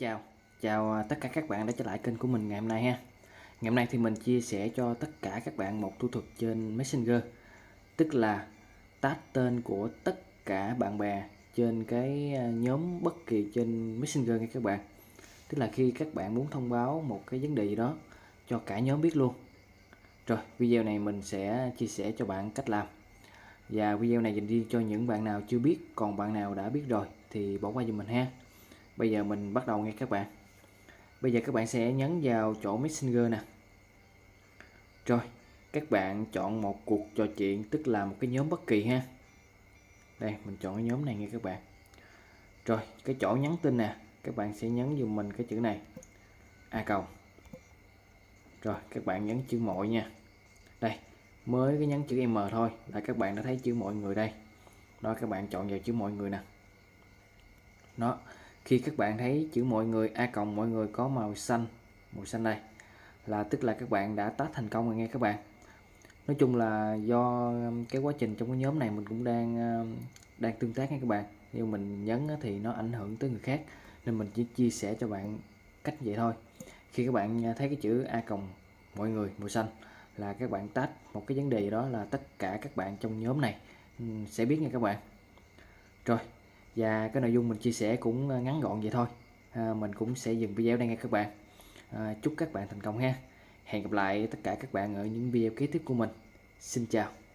Xin chào tất cả các bạn đã trở lại kênh của mình ngày hôm nay ha. Ngày hôm nay thì mình chia sẻ cho tất cả các bạn một thủ thuật trên Messenger, tức là tag tên của tất cả bạn bè trên cái nhóm bất kỳ trên Messenger nha các bạn. Tức là khi các bạn muốn thông báo một cái vấn đề gì đó cho cả nhóm biết luôn. Rồi, video này mình sẽ chia sẻ cho bạn cách làm. Và video này dành riêng cho những bạn nào chưa biết, còn bạn nào đã biết rồi thì bỏ qua giùm mình ha. Bây giờ mình bắt đầu nghe các bạn. Bây giờ các bạn sẽ nhấn vào chỗ Messenger nè. Rồi, các bạn chọn một cuộc trò chuyện, tức là một cái nhóm bất kỳ ha. Đây, mình chọn cái nhóm này nghe các bạn. Rồi, cái chỗ nhắn tin nè, các bạn sẽ nhấn giùm mình cái chữ này @ Rồi, các bạn nhấn chữ mọi nha. Đây, mới cái nhấn chữ M thôi là các bạn đã thấy chữ mọi người đây. Đó, các bạn chọn vào chữ mọi người nè. Đó, khi các bạn thấy chữ mọi người @ mọi người có màu xanh đây là tức là các bạn đã tag thành công rồi nghe các bạn. Nói chung là do cái quá trình trong cái nhóm này mình cũng đang tương tác nha các bạn, nhưng mình nhấn thì nó ảnh hưởng tới người khác nên mình chỉ chia sẻ cho bạn cách vậy thôi. Khi các bạn thấy cái chữ @ mọi người màu xanh là các bạn tag một cái vấn đề gì đó là tất cả các bạn trong nhóm này sẽ biết nha các bạn. Rồi, và cái nội dung mình chia sẻ cũng ngắn gọn vậy thôi. Mình cũng sẽ dừng video đây nghe các bạn. Chúc các bạn thành công ha. Hẹn gặp lại tất cả các bạn ở những video kế tiếp của mình. Xin chào.